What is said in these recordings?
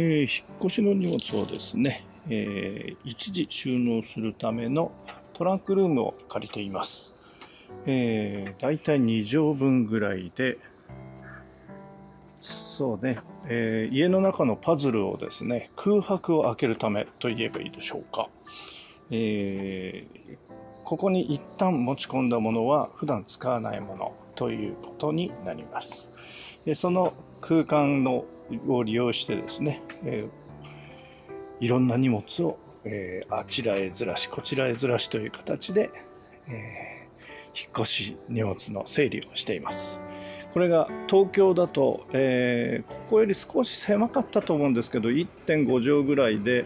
引っ越しの荷物をですね、一時収納するためのトランクルームを借りています。だいたい2畳分ぐらいで、そうね、家の中のパズルをですね、空白を空けるためと言えばいいでしょうか。ここに一旦持ち込んだものは普段使わないものということになります。その空間を利用してですね、いろんな荷物を、あちらへずらしこちらへずらしという形で、引っ越し荷物の整理をしています。これが東京だと、ここより少し狭かったと思うんですけど 1.5 畳ぐらいで、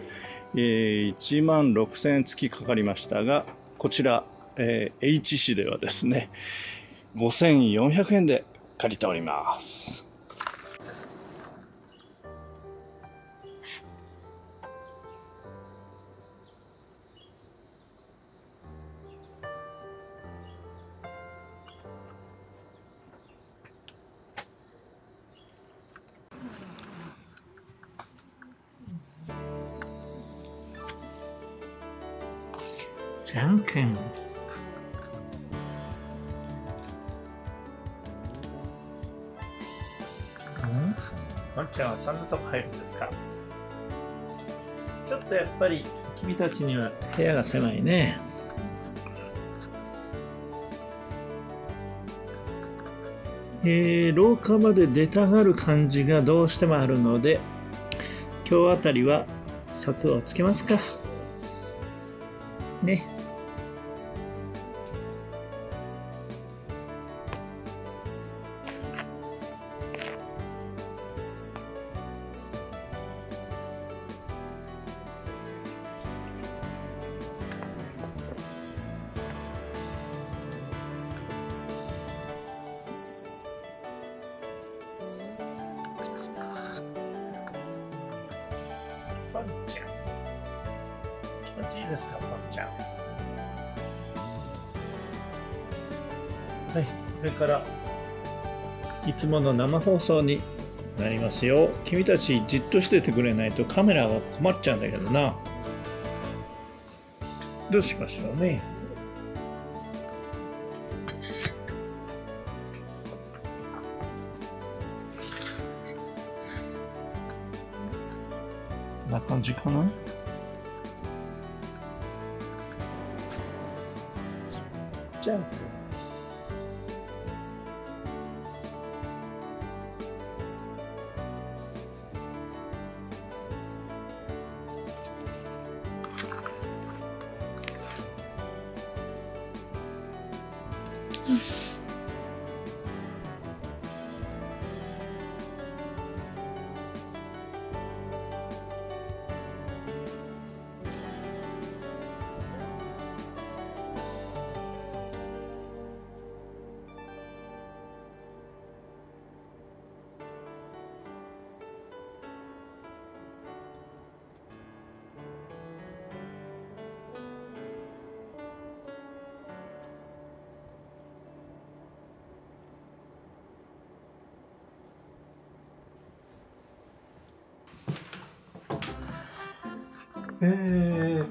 16,000円月かかりましたが、こちら、H 市ではですね 5,400 円で借りております。じゃんけん。ワンちゃんはそんなとこ入るんですか。ちょっとやっぱり君たちには部屋が狭いね。廊下まで出たがる感じがどうしてもあるので、今日あたりは柵をつけますかね。ワンちゃん気持ちいいですか。ワンちゃん、はい、これからいつもの生放送になりますよ。君たちじっとしててくれないとカメラが困っちゃうんだけどな。どうしましょうね。こんな感じかな。ジャンプ。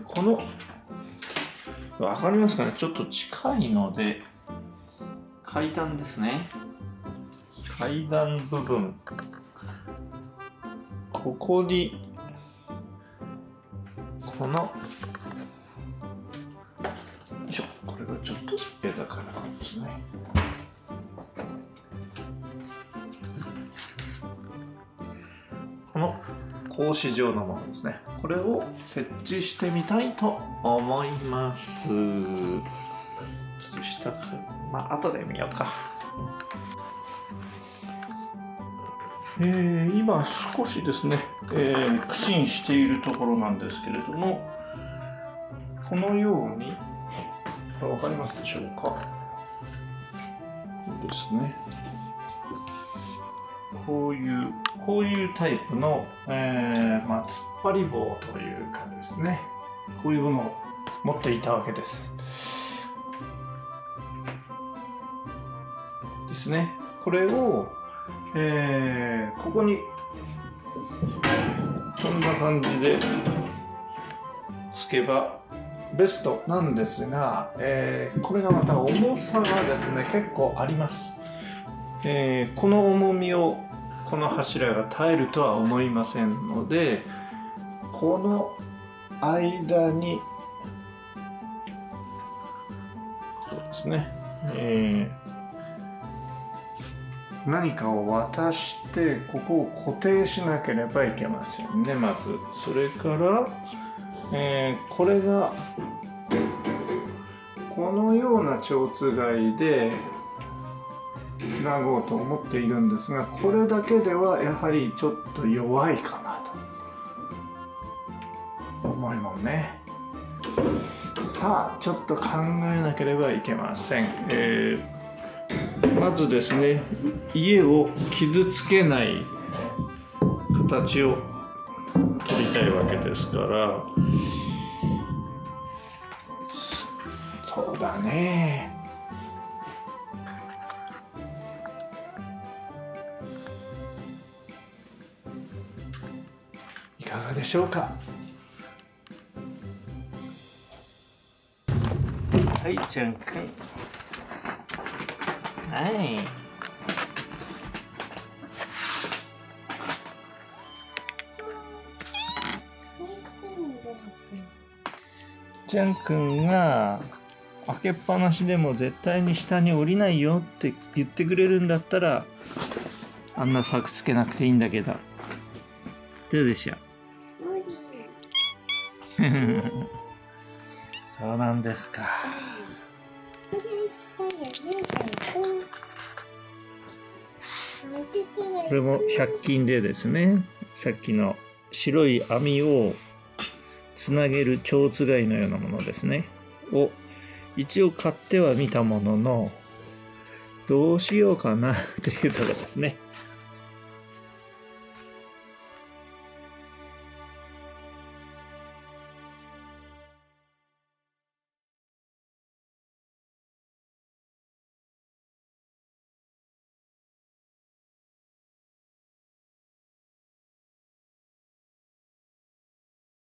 このわかりますかね。ちょっと近いので階段ですね。階段部分、ここにこのよいしょ、これがちょっと枝からなんですね。この格子状のものですね。これを設置してみたいと思います。ちょっと下から、まあ後で見ようか。今少しですね、苦心しているところなんですけれども、このように、これ分かりますでしょうか。ですね。こういうタイプの、まあ、突っ張り棒というかですね、こういうものを持っていたわけです。ですね。これを、ここにんな感じでつけばベストなんですが、これがまた重さがですね結構あります、この重みをこの柱が耐えるとは思いませんので、この間にそうですね、何かを渡してここを固定しなければいけませんね。まずそれから、これがこのような蝶つがいでつなごうと思っているんですが、これだけではやはりちょっと弱いかなと思いますね。さあちょっと考えなければいけません。まずですね、家を傷つけない形を取りたいわけですから、そうだね、いかがでしょうか。はい、じゃんくん、はい、ジャン君が開けっぱなしでも絶対に下に降りないよって言ってくれるんだったら、あんな柵つけなくていいんだけど、どうでしょう。そうなんですか。これも100均でですね、さっきの白い網をつなげる蝶つがいのようなものですねを一応買ってはみたものの、どうしようかなというところですね。